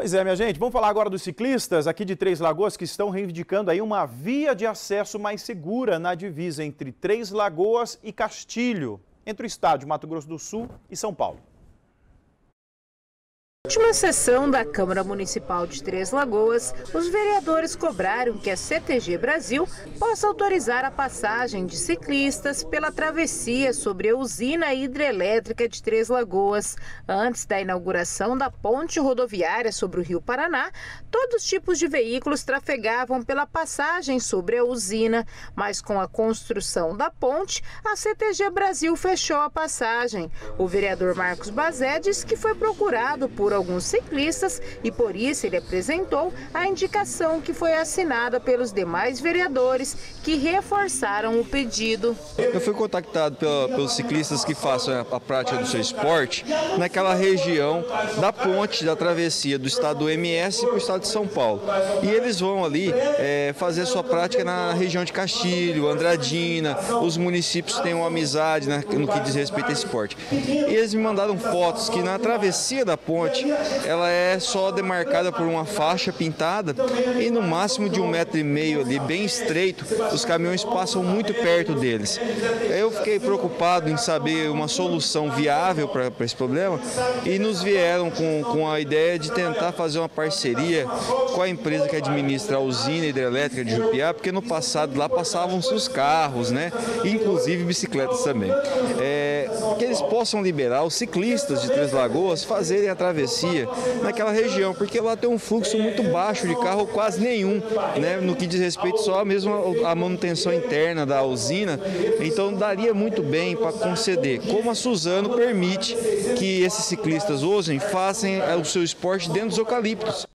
Pois é, minha gente, vamos falar agora dos ciclistas aqui de Três Lagoas que estão reivindicando aí uma via de acesso mais segura na divisa entre Três Lagoas e Castilho, entre o estado de Mato Grosso do Sul e São Paulo. Na última sessão da Câmara Municipal de Três Lagoas, os vereadores cobraram que a CTG Brasil possa autorizar a passagem de ciclistas pela travessia sobre a usina hidrelétrica de Três Lagoas. Antes da inauguração da ponte rodoviária sobre o Rio Paraná, todos os tipos de veículos trafegavam pela passagem sobre a usina, mas com a construção da ponte, a CTG Brasil fechou a passagem. O vereador Marcos Bazé diz que foi procurado por alguns ciclistas e por isso ele apresentou a indicação que foi assinada pelos demais vereadores que reforçaram o pedido. Eu fui contactado pelos ciclistas que façam a prática do seu esporte naquela região da ponte da travessia do estado do MS para o estado de São Paulo. E eles vão ali fazer a sua prática na região de Castilho, Andradina, os municípios têm uma amizade no que diz respeito a esse esporte. E eles me mandaram fotos que na travessia da ponte, ela é só demarcada por uma faixa pintada e no máximo de 1,5 metro ali, bem estreito, os caminhões passam muito perto deles. Eu fiquei preocupado em saber uma solução viável para esse problema e nos vieram com a ideia de tentar fazer uma parceria com a empresa que administra a usina hidrelétrica de Jupiá, porque no passado lá passavam-se os carros, né? Inclusive bicicletas também. Que eles possam liberar os ciclistas de Três Lagoas fazerem a travessia naquela região, porque lá tem um fluxo muito baixo de carro, quase nenhum, né, no que diz respeito só mesmo à manutenção interna da usina, então daria muito bem para conceder, como a Suzano permite que esses ciclistas hoje façam o seu esporte dentro dos eucaliptos.